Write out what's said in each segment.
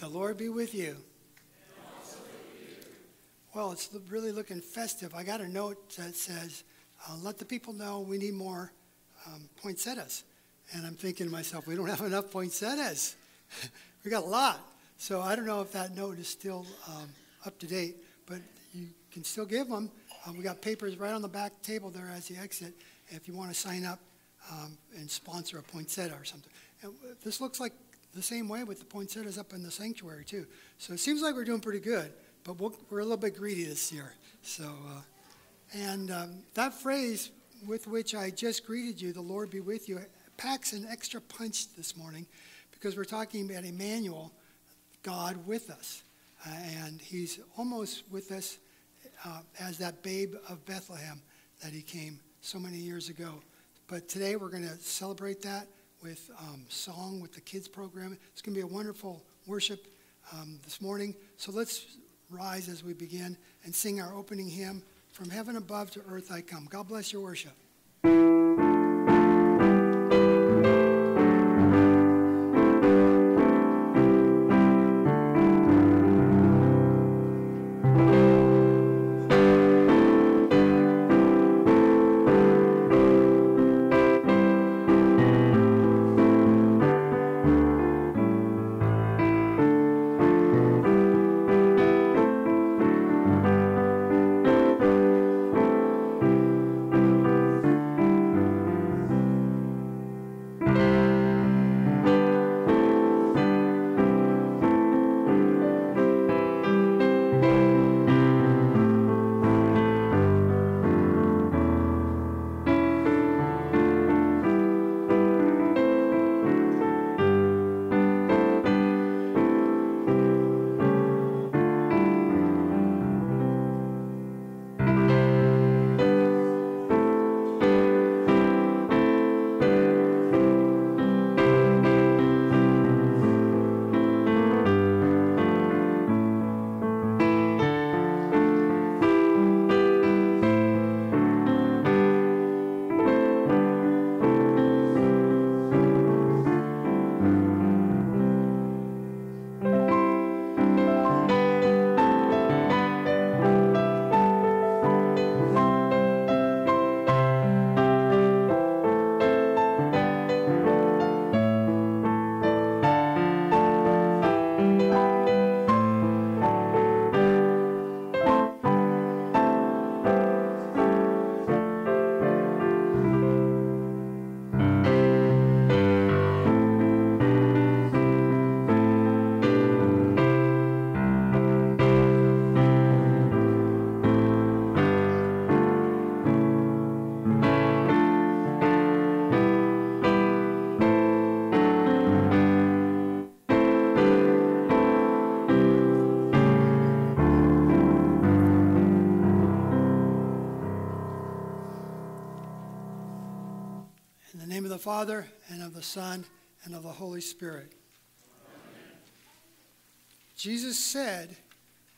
The Lord be with you. And also with you. Well, it's really looking festive. I got a note that says, let the people know we need more poinsettias. And I'm thinking to myself, we don't have enough poinsettias. We got a lot. So I don't know if that note is still up to date, but you can still give them. We got papers right on the back table there as you exit if you want to sign up and sponsor a poinsettia or something. And this looks like the same way with the poinsettias up in the sanctuary too. So it seems like we're doing pretty good, but we're a little bit greedy this year. So, that phrase with which I just greeted you, the Lord be with you, packs an extra punch this morning because we're talking about Emmanuel, God with us. And he's almost with us as that babe of Bethlehem that he came so many years ago. But today we're going to celebrate that with song, with the kids program. It's going to be a wonderful worship this morning. So let's rise as we begin and sing our opening hymn, From Heaven Above to Earth I Come. God bless your worship. Father, and of the Son, and of the Holy Spirit. Amen. Jesus said,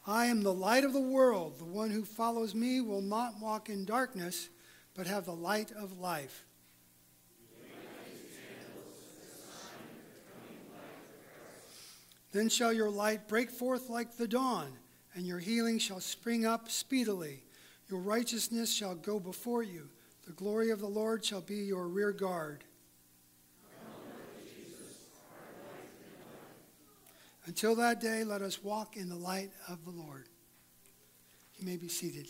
I am the light of the world. The one who follows me will not walk in darkness, but have the light of life. Then shall your light break forth like the dawn, and your healing shall spring up speedily. Your righteousness shall go before you. The glory of the Lord shall be your rear guard. Until that day, let us walk in the light of the Lord. You may be seated.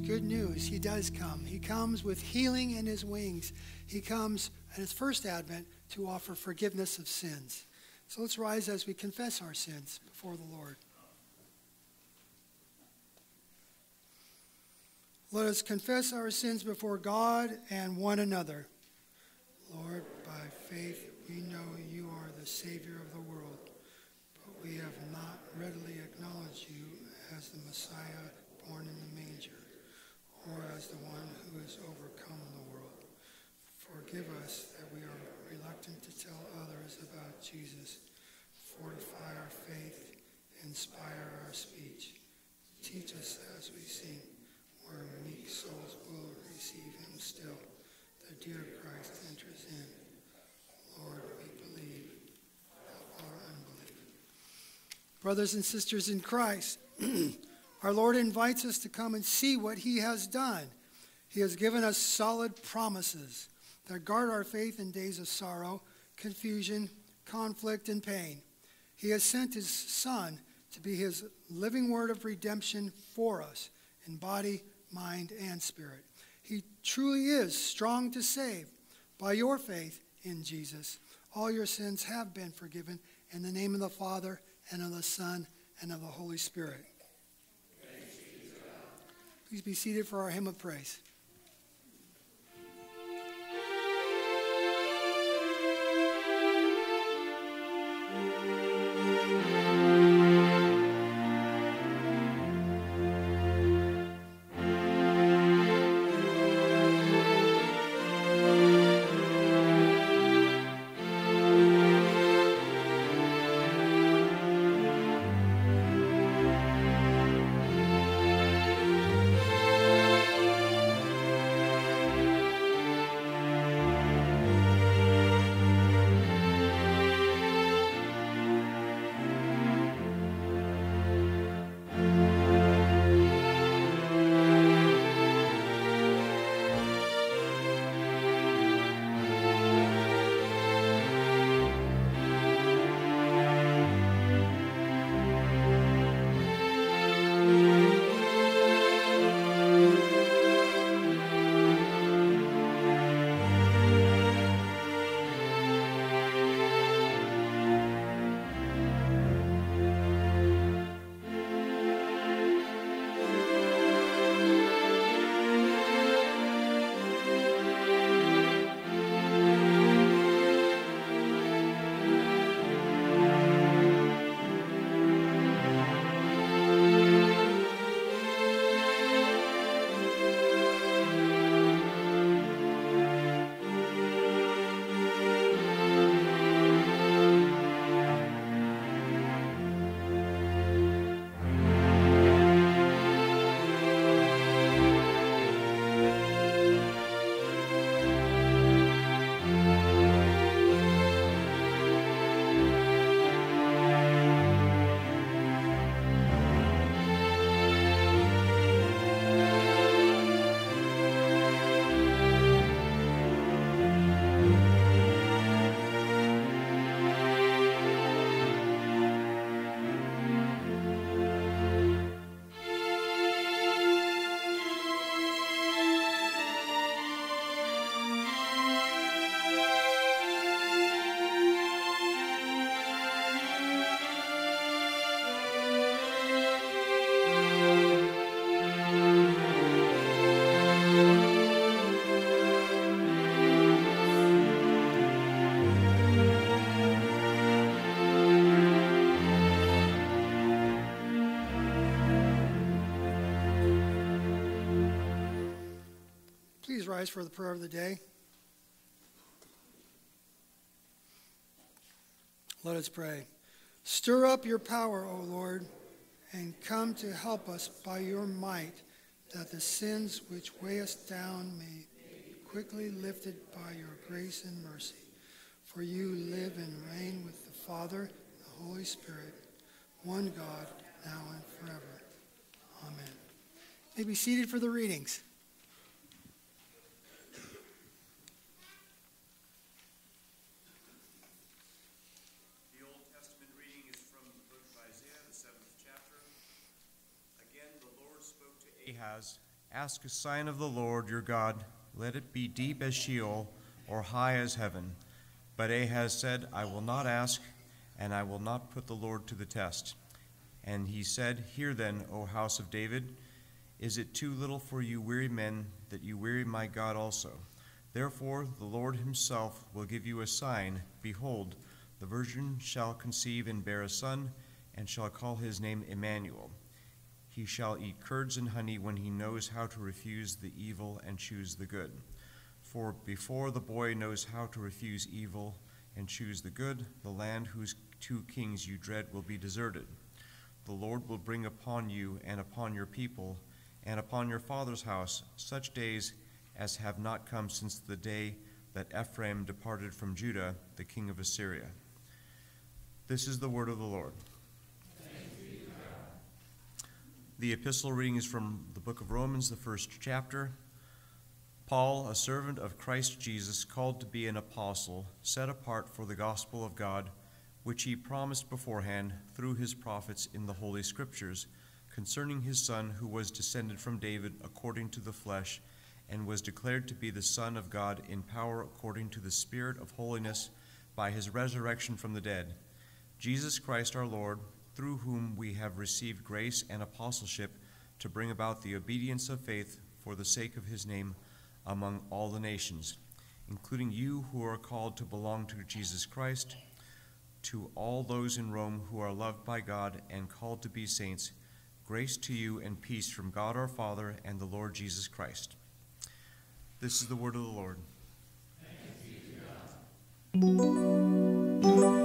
there's good news. He does come. He comes with healing in his wings. He comes at his first advent to offer forgiveness of sins. So let's rise as we confess our sins before the Lord. Let us confess our sins before God and one another. Lord, by faith we know you are the Savior of the world, but we have not readily acknowledged you as the Messiah born in the manger, or as the one who has overcome the world. Forgive us that we are reluctant to tell others about Jesus. Fortify our faith, inspire our speech. Teach us as we sing, where meek souls will receive him still. The dear Christ enters in. Lord, we believe. Help our unbelief. Brothers and sisters in Christ, our Lord invites us to come and see what he has done. He has given us solid promises that guard our faith in days of sorrow, confusion, conflict, and pain. He has sent his Son to be his living word of redemption for us in body, mind, and spirit. He truly is strong to save. By your faith in Jesus, all your sins have been forgiven in the name of the Father, and of the Son, and of the Holy Spirit. Please be seated for our hymn of praise. Rise for the prayer of the day. Let us pray. Stir up your power, O Lord, and come to help us by your might, that the sins which weigh us down may be quickly lifted by your grace and mercy. For you live and reign with the Father and the Holy Spirit, one God, now and forever. Amen. You may be seated for the readings. Ask a sign of the Lord your God. Let it be deep as Sheol or high as heaven. But Ahaz said, I will not ask, and I will not put the Lord to the test. And he said, Hear then, O house of David, is it too little for you weary men that you weary my God also? Therefore the Lord himself will give you a sign. Behold, the virgin shall conceive and bear a son, and shall call his name Emmanuel. He shall eat curds and honey when he knows how to refuse the evil and choose the good. For before the boy knows how to refuse evil and choose the good, the land whose two kings you dread will be deserted. The Lord will bring upon you and upon your people and upon your father's house such days as have not come since the day that Ephraim departed from Judah, the king of Assyria. This is the word of the Lord. Thanks be to God. The epistle reading is from the book of Romans, the first chapter. Paul, a servant of Christ Jesus, called to be an apostle, set apart for the gospel of God, which he promised beforehand through his prophets in the Holy Scriptures, concerning his Son, who was descended from David according to the flesh, and was declared to be the Son of God in power according to the Spirit of holiness by his resurrection from the dead, Jesus Christ our Lord, through whom we have received grace and apostleship to bring about the obedience of faith for the sake of his name among all the nations, including you who are called to belong to Jesus Christ, to all those in Rome who are loved by God and called to be saints, grace to you and peace from God our Father and the Lord Jesus Christ. This is the word of the Lord. Thanks be to God.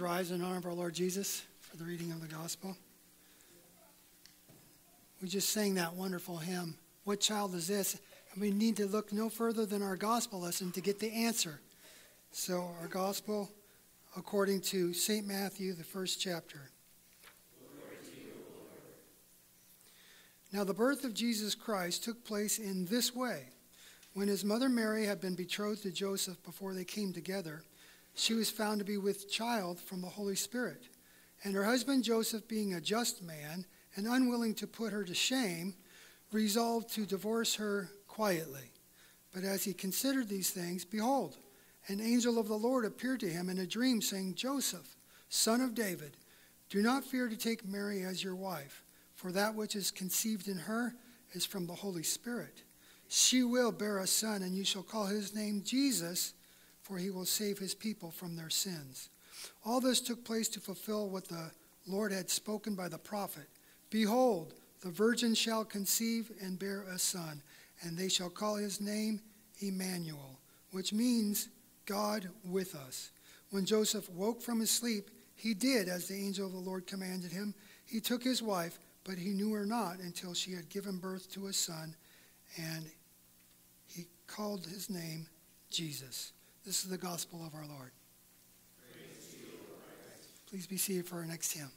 please rise in honor of our Lord Jesus for the reading of the gospel? We just sang that wonderful hymn, "What Child Is This?" And we need to look no further than our gospel lesson to get the answer. So our gospel according to St. Matthew, the first chapter. Glory to you, Lord. Now the birth of Jesus Christ took place in this way. When his mother Mary had been betrothed to Joseph before they came together, she was found to be with child from the Holy Spirit. And her husband Joseph, being a just man and unwilling to put her to shame, resolved to divorce her quietly. But as he considered these things, behold, an angel of the Lord appeared to him in a dream, saying, "Joseph, son of David, do not fear to take Mary as your wife, for that which is conceived in her is from the Holy Spirit. She will bear a son, and you shall call his name Jesus, for he will save his people from their sins." All this took place to fulfill what the Lord had spoken by the prophet. "Behold, the virgin shall conceive and bear a son, and they shall call his name Emmanuel," which means God with us. When Joseph woke from his sleep, he did as the angel of the Lord commanded him. He took his wife, but he knew her not until she had given birth to a son, and he called his name Jesus. This is the gospel of our Lord. Praise to you, Lord Christ. Please be seated for our next hymn.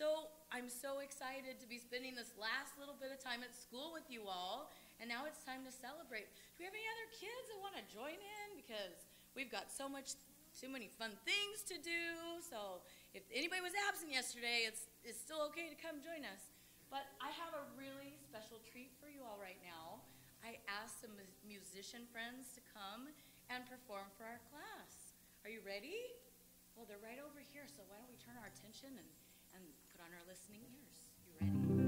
So I'm so excited to be spending this last little bit of time at school with you all, and now it's time to celebrate. Do we have any other kids that want to join in? Because we've got so many fun things to do, so if anybody was absent yesterday, it's still okay to come join us. But I have a really special treat for you all right now. I asked some musician friends to come and perform for our class. Are you ready? Well, they're right over here, so why don't we turn our attention and put on our listening ears. You ready?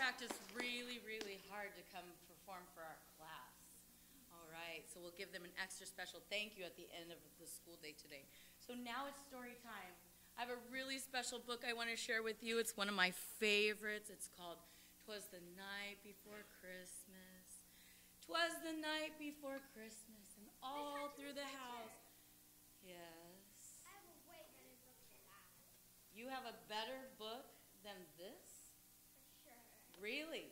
Practice really hard to come perform for our class. All right, so we'll give them an extra special thank you at the end of the school day today. So now it's story time. I have a really special book I want to share with you. It's one of my favorites. It's called 'Twas the Night Before Christmas. 'Twas the night before Christmas, and all through the house. Yes. I have a way better book than that. You have a better book than this? Really?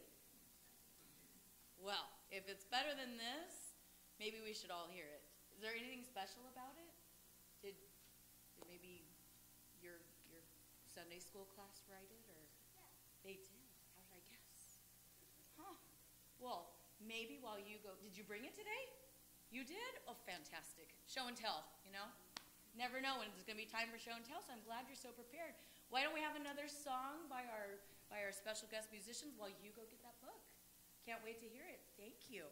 Well, if it's better than this, maybe we should all hear it. Is there anything special about it? Did maybe your Sunday school class write it, or? Yeah. They did. How did I guess? Huh. Well, maybe while you go, did you bring it today? You did? Oh, fantastic. Show and tell, you know? Never know when it's going to be time for show and tell, so I'm glad you're so prepared. Why don't we have another song by our special guest musicians while you go get that book? Can't wait to hear it. Thank you.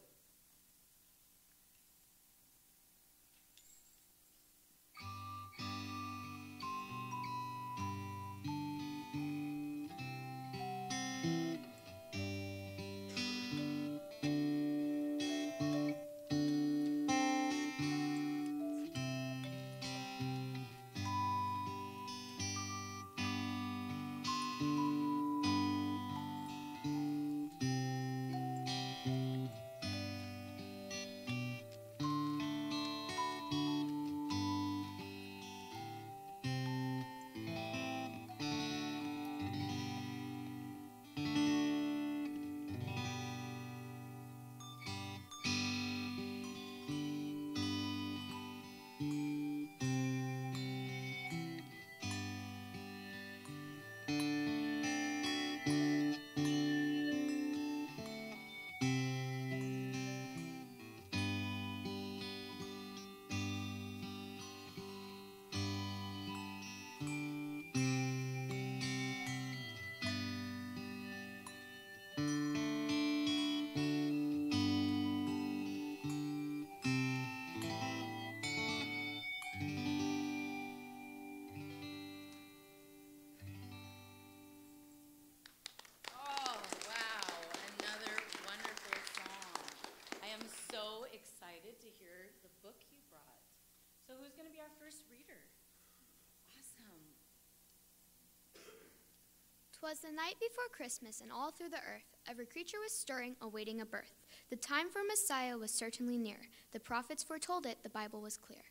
'Twas the night before Christmas, and all through the earth, every creature was stirring, awaiting a birth. The time for Messiah was certainly near. The prophets foretold it, the Bible was clear.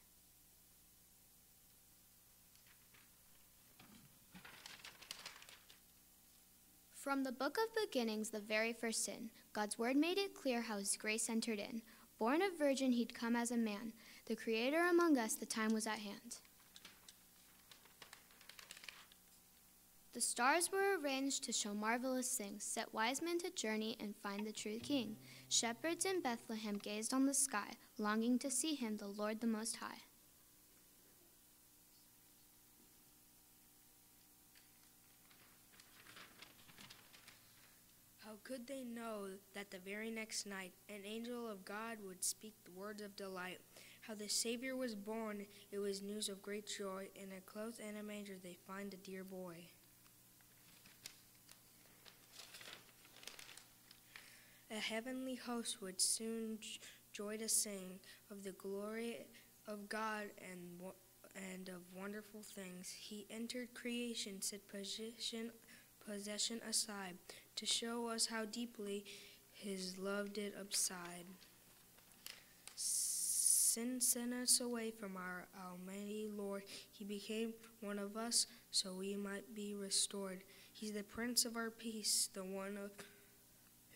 From the book of beginnings, the very first sin, God's word made it clear how his grace entered in. Born of virgin, he'd come as a man. The creator among us, the time was at hand. The stars were arranged to show marvelous things, set wise men to journey and find the true king. Shepherds in Bethlehem gazed on the sky, longing to see him, the Lord the Most High. Could they know that the very next night an angel of God would speak the words of delight? How the Savior was born, it was news of great joy. In a cloth and a manger they find a dear boy. A heavenly host would soon joy to sing of the glory of God and of wonderful things. He entered creation, set possession aside, to show us how deeply his love did subside. Sin sent us away from our almighty Lord. He became one of us so we might be restored. He's the Prince of our peace, the one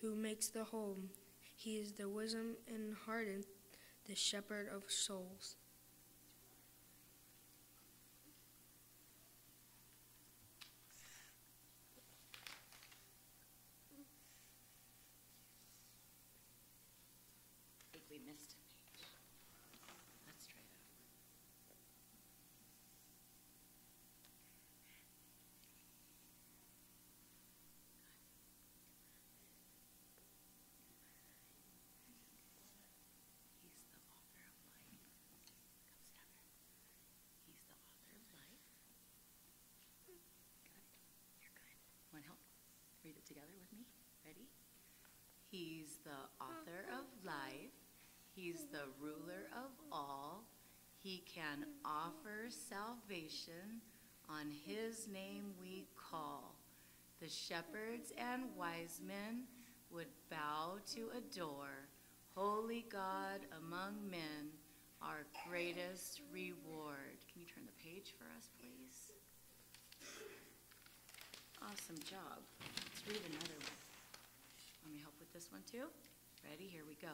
who makes the whole. He is the wisdom inherent, the shepherd of souls. Together with me? Ready? He's the author of life. He's the ruler of all. He can offer salvation. On his name we call. The shepherds and wise men would bow to adore. Holy God among men, our greatest reward. Can you turn the page for us, please? Awesome job. Let's read another one. Let me help with this one too. Ready? Here we go.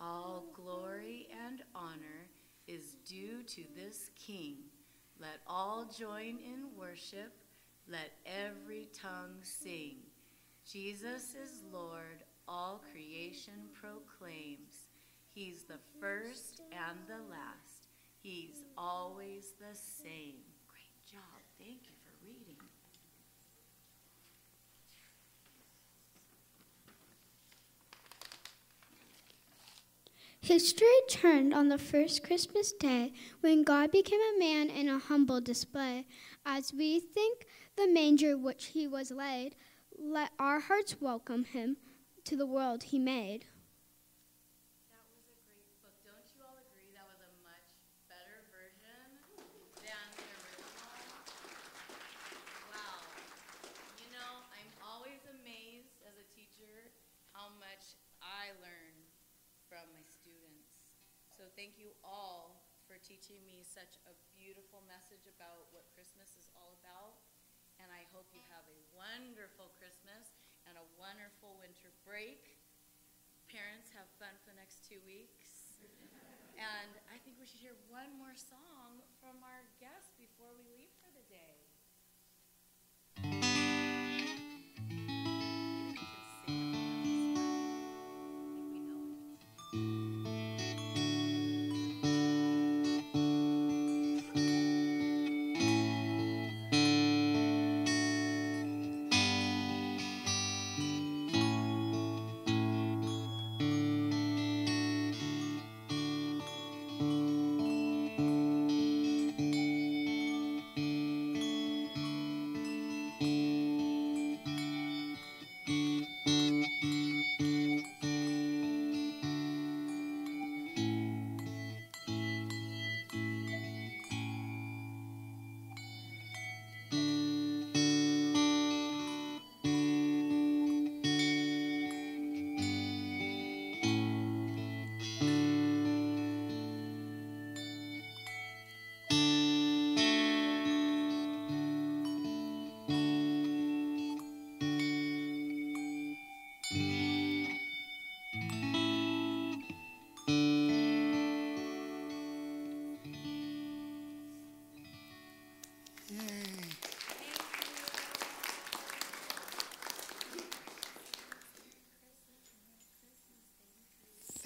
All glory and honor is due to this King. Let all join in worship. Let every tongue sing. Jesus is Lord. All creation proclaims. He's the first and the last. He's always the same. Great job. Thank you for reading. History turned on the first Christmas day when God became a man in a humble display. As we think the manger which he was laid, let our hearts welcome him to the world he made. That was a great book. Don't you all agree that was a much better version than the original? Wow. You know, I'm always amazed as a teacher how much I learn from my students. So thank you all for teaching me such a beautiful message about what Christmas is all about. And I hope you have a wonderful Christmas and a wonderful winter break. Parents, have fun for the next 2 weeks. And I think we should hear one more song from our guest before we leave for the day.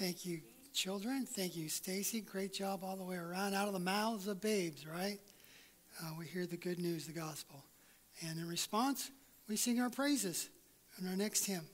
Thank you, children. Thank you, Stacy. Great job all the way around. Out of the mouths of babes, right? We hear the good news, the gospel. And in response, we sing our praises in our next hymn.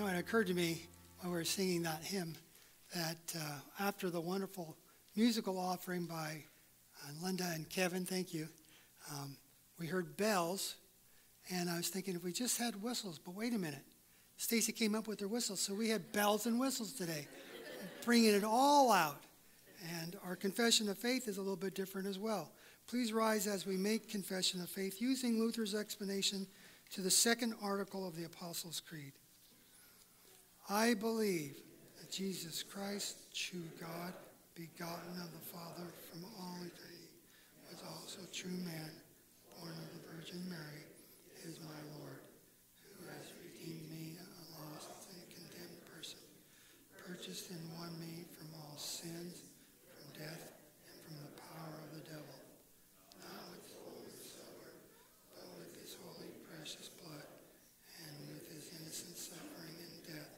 It occurred to me when we were singing that hymn that after the wonderful musical offering by Linda and Kevin, thank you, we heard bells, and I was thinking if we just had whistles, but wait a minute. Stacy came up with her whistles, so we had bells and whistles today, bringing it all out. And our confession of faith is a little bit different as well. Please rise as we make confession of faith using Luther's explanation to the second article of the Apostles' Creed. I believe that Jesus Christ, true God, begotten of the Father from all eternity, was also true man, born of the Virgin Mary, is my Lord, who has redeemed me, a lost and condemned person, purchased and won me from all sins, from death, and from the power of the devil. Not with gold and silver, but with his holy precious blood, and with his innocent suffering and death,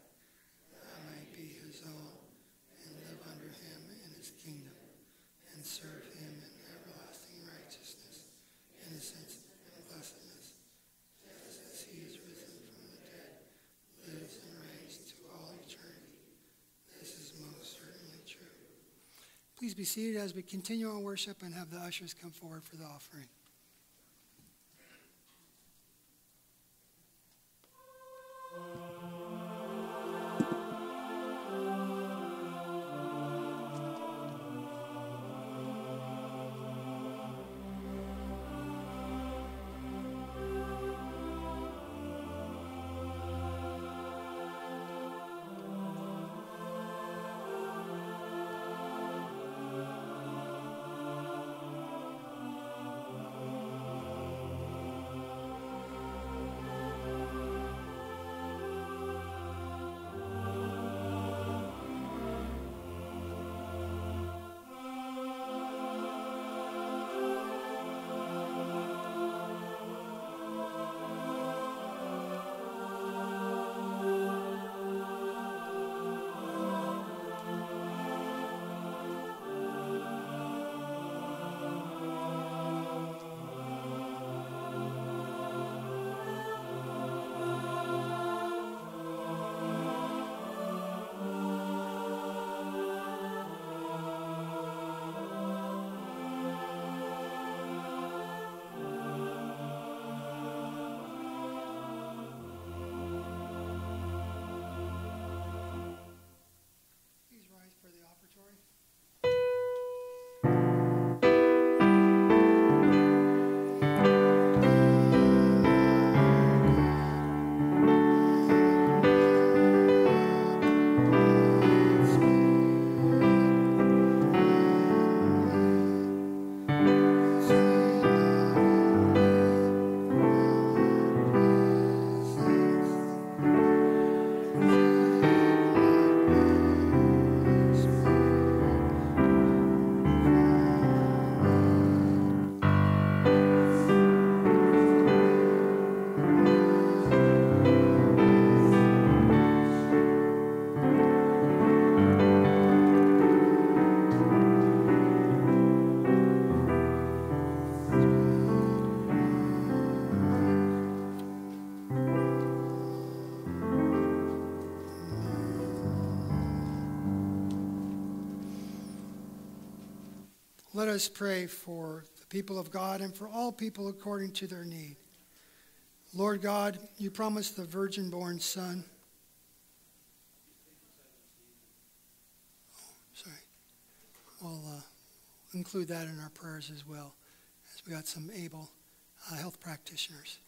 and live under him in his kingdom, and serve him in everlasting righteousness, innocence, and blessedness, just as he is risen from the dead, lives and reigns to all eternity. This is most certainly true. Please be seated as we continue our worship and have the ushers come forward for the offering. Let us pray for the people of God and for all people according to their need. Lord God, you promised the virgin-born Son. Oh, sorry. We'll include that in our prayers as well, as we got some able health practitioners.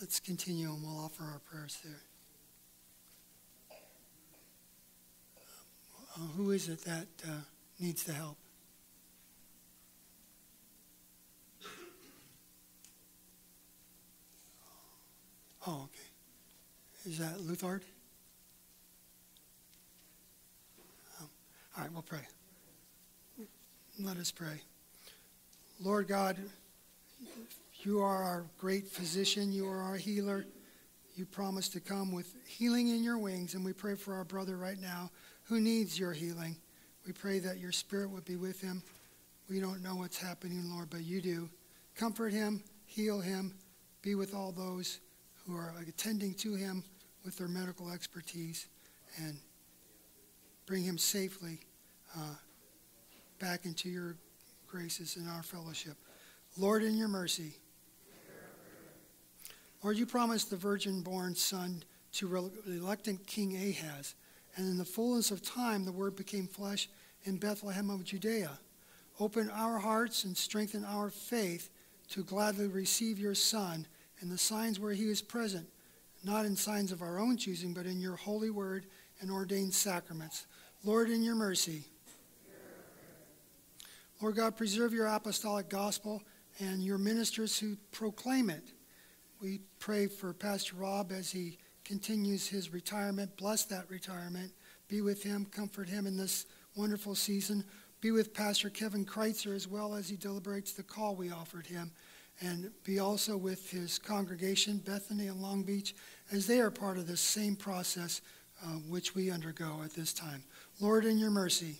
Let's continue, and we'll offer our prayers there. Who is it that needs the help? Oh, okay. Is that Luthard? All right, we'll pray. Let us pray. Lord God, you are our great physician. You are our healer. You promised to come with healing in your wings, and we pray for our brother right now who needs your healing. We pray that your spirit would be with him. We don't know what's happening, Lord, but you do. Comfort him, heal him, be with all those who are attending to him with their medical expertise, and bring him safely back into your graces and our fellowship. Lord, in your mercy. Lord, you promised the virgin-born Son to reluctant King Ahaz, and in the fullness of time the word became flesh in Bethlehem of Judea. Open our hearts and strengthen our faith to gladly receive your Son and the signs where he is present, not in signs of our own choosing, but in your holy word and ordained sacraments. Lord, in your mercy. Lord God, preserve your apostolic gospel and your ministers who proclaim it. We pray for Pastor Rob as he continues his retirement. Bless that retirement. Be with him. Comfort him in this wonderful season. Be with Pastor Kevin Kreitzer as well as he deliberates the call we offered him. And be also with his congregation, Bethany and Long Beach, as they are part of this same process which we undergo at this time. Lord, in your mercy.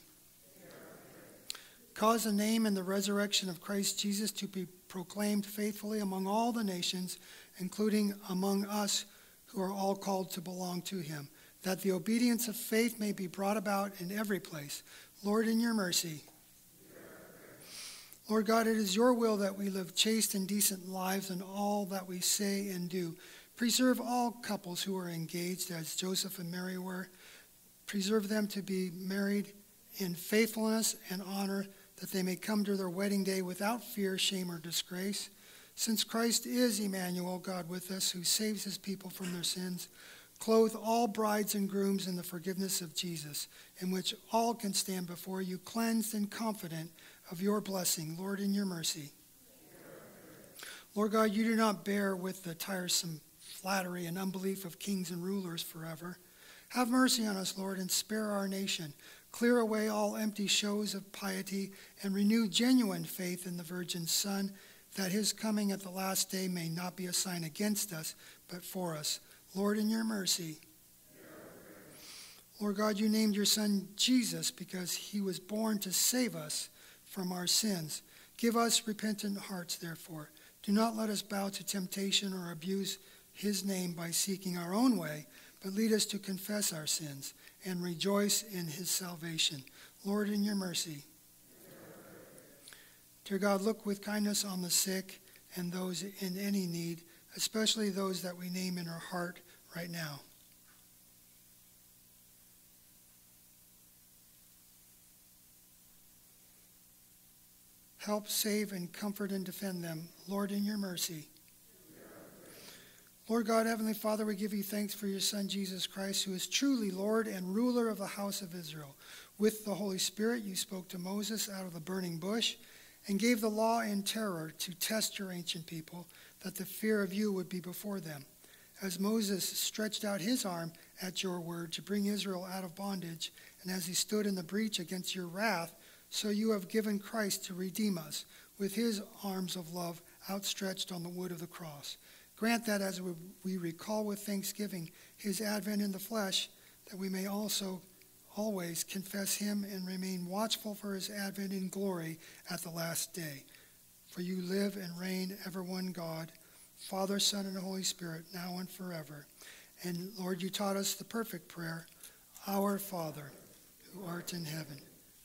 Cause the name and the resurrection of Christ Jesus to be proclaimed faithfully among all the nations, including among us who are all called to belong to him, that the obedience of faith may be brought about in every place. Lord, in your mercy. Lord God, it is your will that we live chaste and decent lives in all that we say and do. Preserve all couples who are engaged as Joseph and Mary were. Preserve them to be married in faithfulness and honor, that they may come to their wedding day without fear, shame, or disgrace. Since Christ is Emmanuel, God with us, who saves his people from their sins, clothe all brides and grooms in the forgiveness of Jesus, in which all can stand before you, cleansed and confident of your blessing. Lord, in your mercy. Lord God, you do not bear with the tiresome flattery and unbelief of kings and rulers forever. Have mercy on us, Lord, and spare our nation. Clear away all empty shows of piety and renew genuine faith in the Virgin Son, that his coming at the last day may not be a sign against us, but for us. Lord, in your mercy. Lord God, you named your Son Jesus because he was born to save us from our sins. Give us repentant hearts, therefore. Do not let us bow to temptation or abuse his name by seeking our own way, but lead us to confess our sins and rejoice in his salvation. Lord, in your mercy. Dear God, look with kindness on the sick and those in any need, especially those that we name in our heart right now. Help, save, and comfort and defend them. Lord, in your mercy. Lord God, Heavenly Father, we give you thanks for your Son, Jesus Christ, who is truly Lord and ruler of the house of Israel. With the Holy Spirit, you spoke to Moses out of the burning bush and gave the law in terror to test your ancient people, that the fear of you would be before them. As Moses stretched out his arm at your word to bring Israel out of bondage, and as he stood in the breach against your wrath, so you have given Christ to redeem us with his arms of love outstretched on the wood of the cross. Grant that as we recall with thanksgiving his advent in the flesh, that we may also always confess him and remain watchful for his advent in glory at the last day. For you live and reign, ever one God, Father, Son, and Holy Spirit, now and forever. And Lord, you taught us the perfect prayer, Our Father, who art in heaven,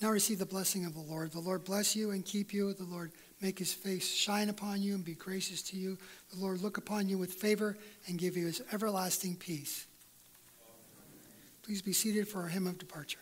Now receive the blessing of the Lord. The Lord bless you and keep you. The Lord make his face shine upon you and be gracious to you. The Lord look upon you with favor and give you his everlasting peace. Please be seated for our hymn of departure.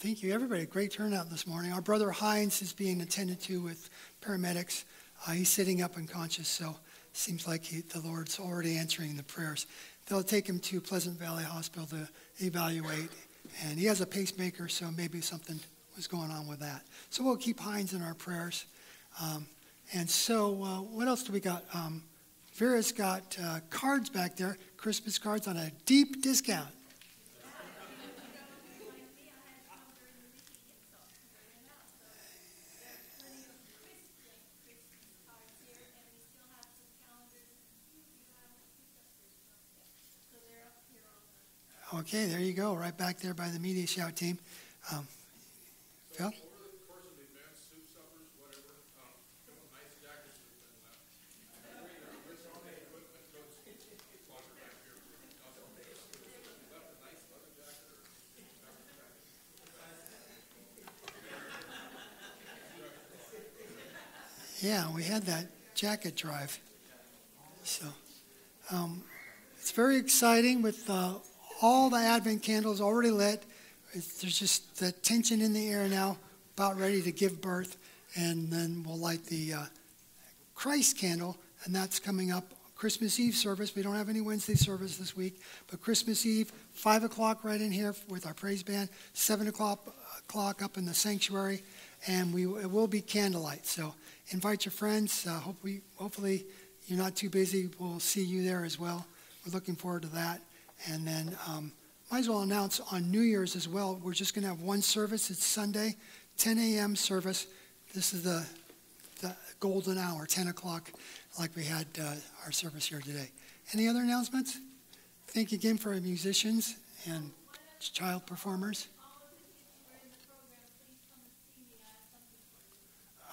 Thank you, everybody. Great turnout this morning. Our brother Heinz is being attended to with paramedics. He's sitting up unconscious, so seems like the Lord's already answering the prayers. They'll take him to Pleasant Valley Hospital to evaluate, and he has a pacemaker, so maybe something was going on with that. So we'll keep Heinz in our prayers. And so what else do we got? Vera's got cards back there, Christmas cards on a deep discount. Okay, there you go, right back there by the Media Shout team. Phil? Yeah, we had that jacket drive. So it's very exciting with all the Advent candles already lit. There's just that tension in the air now, about ready to give birth. And then we'll light the Christ candle, and that's coming up Christmas Eve service. We don't have any Wednesday service this week, but Christmas Eve, 5 o'clock right in here with our praise band, 7 o'clock up in the sanctuary, and it will be candlelight. So invite your friends. Hopefully you're not too busy. We'll see you there as well. We're looking forward to that. And then might as well announce on New Year's as well, we're just going to have one service. It's Sunday, 10 a.m. service. This is the golden hour, 10 o'clock, like we had our service here today. Any other announcements? Thank you again for our musicians and child performers.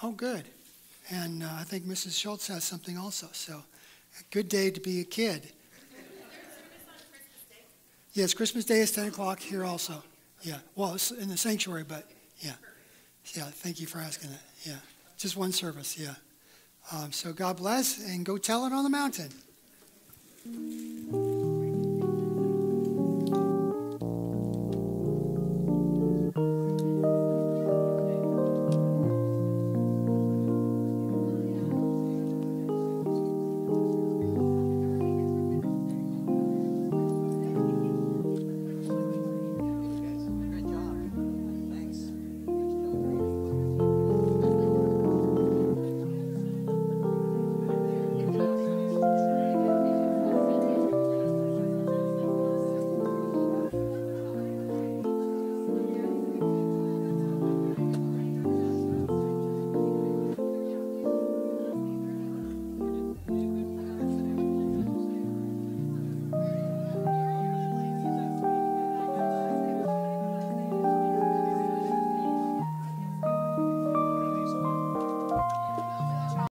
Oh, good. And I think Mrs. Schultz has something also. So a good day to be a kid. Yes, Christmas Day is 10 o'clock here also. Yeah, well, it's in the sanctuary, but yeah. Yeah, thank you for asking that. Yeah, just one service, yeah. So God bless, and go tell it on the mountain.